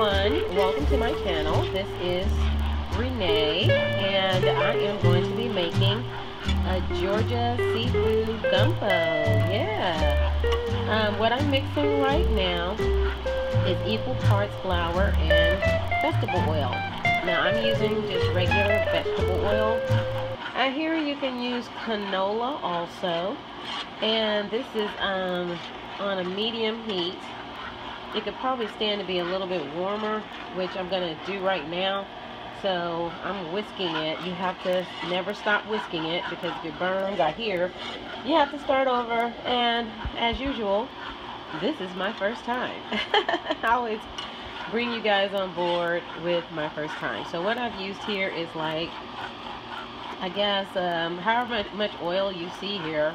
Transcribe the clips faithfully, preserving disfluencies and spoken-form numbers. everyone, welcome to my channel. This is Renee, and I am going to be making a Georgia seafood gumbo. Yeah. Um, what I'm mixing right now is equal parts flour and vegetable oil. Now I'm using just regular vegetable oil. I hear you can use canola also, and this is um, on a medium heat. It could probably stand to be a little bit warmer, which I'm going to do right now. So I'm whisking it. You have to never stop whisking it because if it burns, I hear, you have to start over. And as usual, this is my first time. I always bring you guys on board with my first time. So what I've used here is like, I guess, um, however much oil you see here.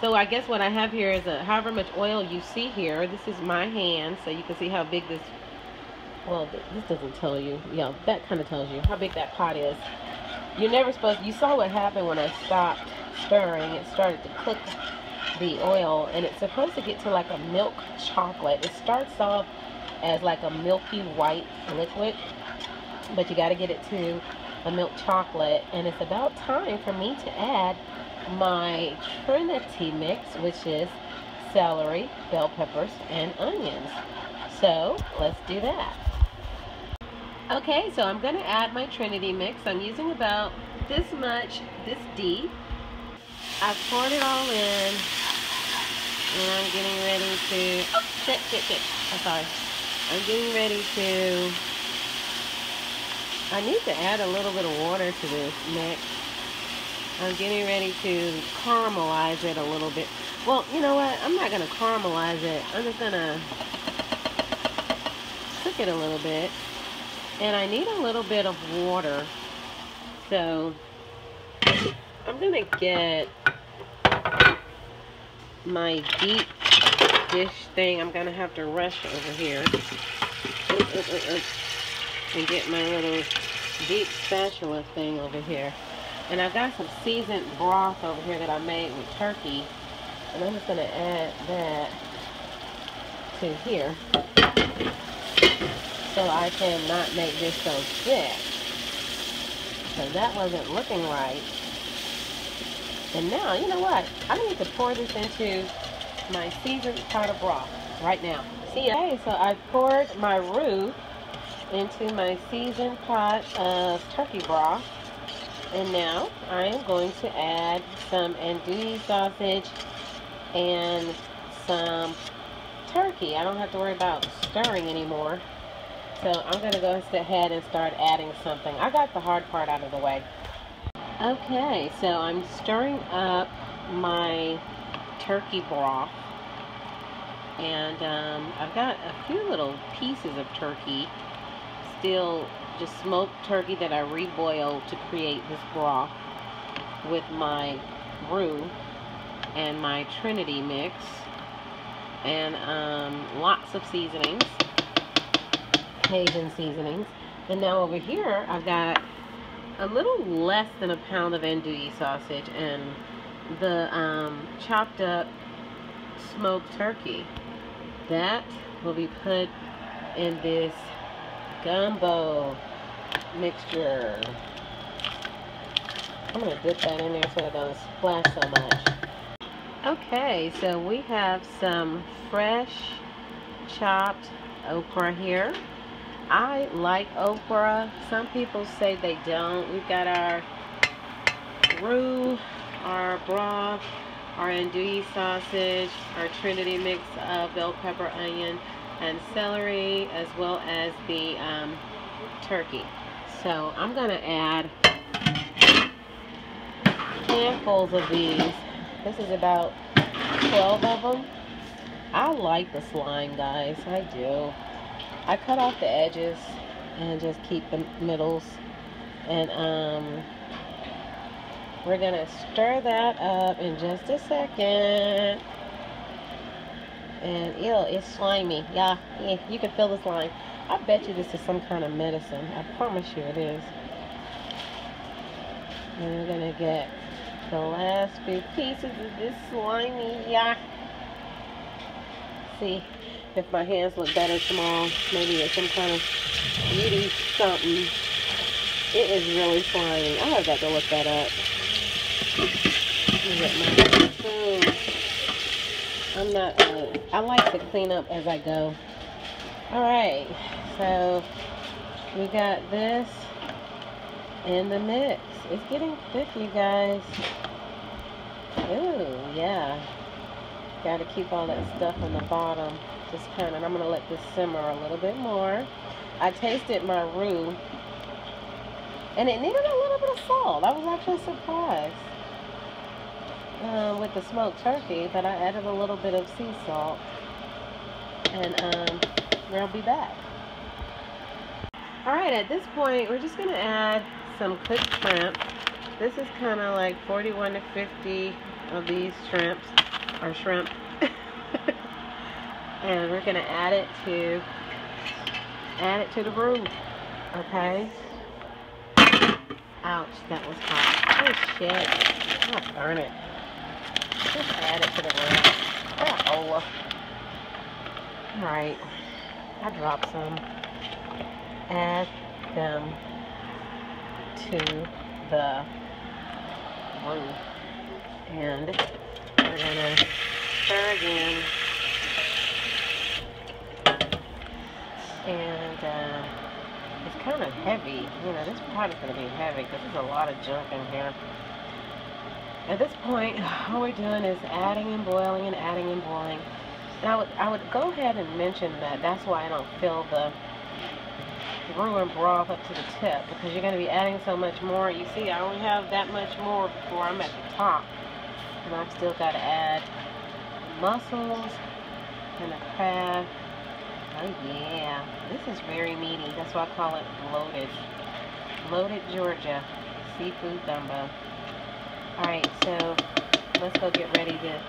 So I guess what I have here is a, however much oil you see here. This is my hand, so you can see how big this, well, this doesn't tell you. Yeah, that kind of tells you how big that pot is. You're never supposed, you saw what happened when I stopped stirring. It started to cook the oil, and it's supposed to get to like a milk chocolate. It starts off as like a milky white liquid, but you got to get it to a milk chocolate, and it's about time for me to add my Trinity mix, which is celery, bell peppers, and onions. So let's do that. Okay, so I'm going to add my Trinity mix. I'm using about this much, this deep. I've poured it all in, and I'm getting ready to, oh, shit, shit, shit, I'm sorry. I'm getting ready to, I need to add a little bit of water to this mix. I'm getting ready to caramelize it a little bit. Well, you know what? I'm not going to caramelize it. I'm just going to cook it a little bit. And I need a little bit of water. So I'm going to get my deep dish thing. I'm going to have to rush over here and get my little deep spatula thing over here. And I've got some seasoned broth over here that I made with turkey. And I'm just going to add that to here so I can not make this so thick. So that wasn't looking right. And now, you know what? I need to pour this into my seasoned pot of broth right now. See, okay, so I poured my roux into my seasoned pot of turkey broth. And now I am going to add some andouille sausage and some turkey. I don't have to worry about stirring anymore. So I'm going to go ahead and start adding something. I got the hard part out of the way. Okay, so I'm stirring up my turkey broth. And um, I've got a few little pieces of turkey still, just smoked turkey that I reboiled to create this broth with my roux and my Trinity mix and um, lots of seasonings, Cajun seasonings. And now over here I've got a little less than a pound of andouille sausage and the um, chopped up smoked turkey. That will be put in this gumbo mixture. I'm going to dip that in there so it doesn't splash so much. Okay, so we have some fresh chopped okra here. I like okra. Some people say they don't. We've got our roux, our broth, our andouille sausage, our Trinity mix of bell pepper, onion, and celery, as well as the um, turkey. So I'm going to add handfuls of these. This is about twelve of them. I like the slime, guys. I do. I cut off the edges and just keep the middles. And um, we're going to stir that up in just a second. And ew, it's slimy. Yeah, yeah, you can feel the slime. I bet you this is some kind of medicine. I promise you it is. And we're going to get the last few pieces of this slimy. Yeah. see if my hands look better tomorrow. Maybe it's some kind of beauty something. It is really slimy. I have got to look that up. Let me get my food. I'm not. Uh, I like to clean up as I go. All right. So we got this in the mix. It's getting thick, you guys. Ooh, yeah. Got to keep all that stuff on the bottom. Just kind of, I'm going to let this simmer a little bit more. I tasted my roux, and it needed a little bit of salt. I was actually surprised uh, with the smoked turkey, but I added a little bit of sea salt, and um, we'll be back. All right, at this point, we're just going to add some cooked shrimp. This is kind of like forty-one to fifty of these shrimps, or shrimp. And we're gonna add it to add it to the roux. Okay. Ouch, that was hot. Oh shit. Oh darn it. Just add it to the roux. Oh. All right. I dropped some. Add them to the roux. And we're gonna stir again. And uh, it's kind of heavy. You know, this pot is gonna be heavy because there's a lot of junk in here. At this point, all we're doing is adding and boiling and adding and boiling. And I would I would go ahead and mention that that's why I don't fill the roux and broth up to the tip, because you're gonna be adding so much more. You see, I only have that much more before I'm at the top. And I've still got to add mussels and a crab. Oh yeah, this is very meaty. That's why I call it loaded. Loaded Georgia seafood gumbo. Alright, so let's go get ready to,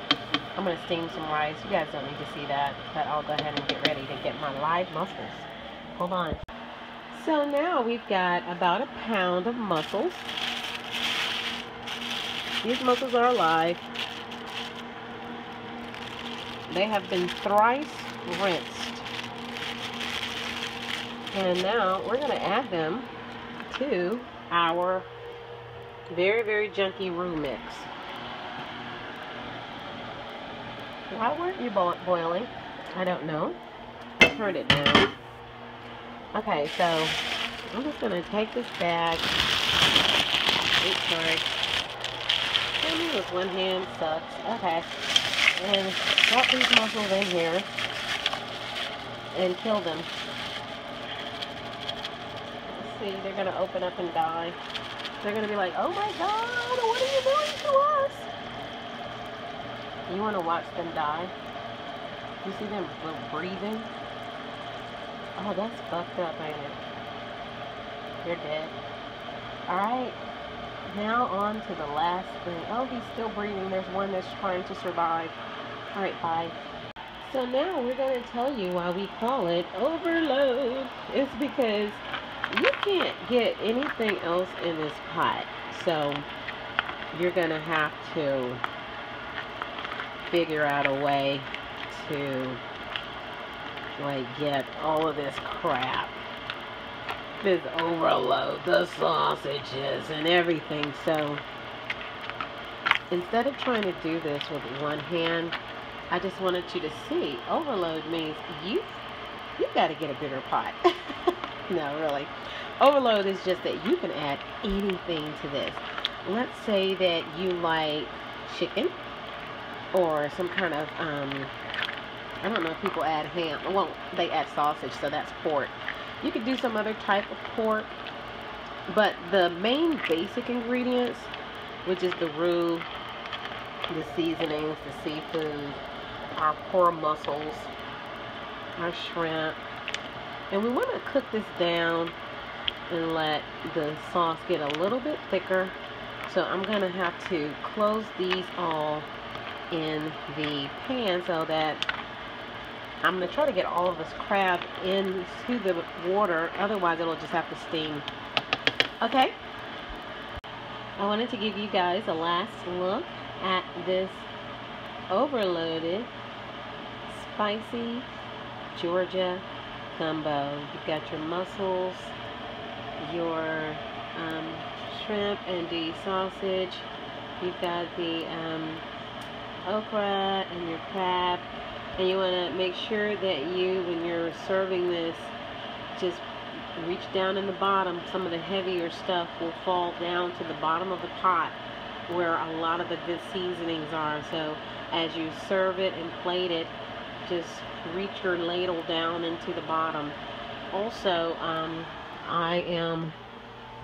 I'm going to steam some rice. You guys don't need to see that, but I'll go ahead and get ready to get my live mussels. Hold on. So now we've got about a pound of mussels. These mussels are alive. They have been thrice rinsed. And now we're going to add them to our very, very junky roux mix. Why weren't you boiling? I don't know. Turn it down. Okay, so I'm just going to take this bag. Oops, sorry. With one hand sucks. Okay. And drop these mussels in here and kill them. Let's see, they're gonna open up and die. They're gonna be like, oh my god, what are you doing to us? You wanna watch them die? You see them breathing? Oh, that's fucked up, ain't it? They're dead. Alright. Now on to the last thing. Oh, he's still breathing. There's one that's trying to survive. All right, bye. So now we're going to tell you why we call it overload. It's because you can't get anything else in this pot. So you're going to have to figure out a way to, like, get all of this crap. This overload, the sausages and everything. So instead of trying to do this with one hand, I just wanted you to see overload means you you got to get a bigger pot. No, really, overload is just that you can add anything to this. Let's say that you like chicken or some kind of um I don't know if people add ham. Well, they add sausage, so that's pork. You could do some other type of pork, but the main basic ingredients, which is the roux, the seasonings, the seafood, our core mussels, our shrimp, and we want to cook this down and let the sauce get a little bit thicker. So I'm going to have to close these all in the pan so that I'm going to try to get all of this crab into the water, otherwise it'll just have to steam. Okay. I wanted to give you guys a last look at this overloaded spicy Georgia gumbo. You've got your mussels, your um, shrimp, and the sausage. You've got the um, okra and your crab. And you want to make sure that you, when you're serving this, just reach down in the bottom. Some of the heavier stuff will fall down to the bottom of the pot where a lot of the good seasonings are. So as you serve it and plate it, just reach your ladle down into the bottom. Also, um, I am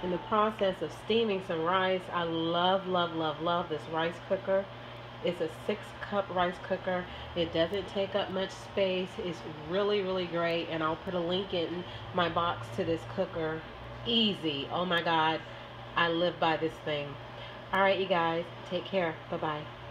in the process of steaming some rice. I love, love, love, love this rice cooker. It's a six cup rice cooker. It doesn't take up much space. It's really, really great. And I'll put a link in my box to this cooker. Easy. Oh my God. I live by this thing. All right, you guys. Take care. Bye-bye.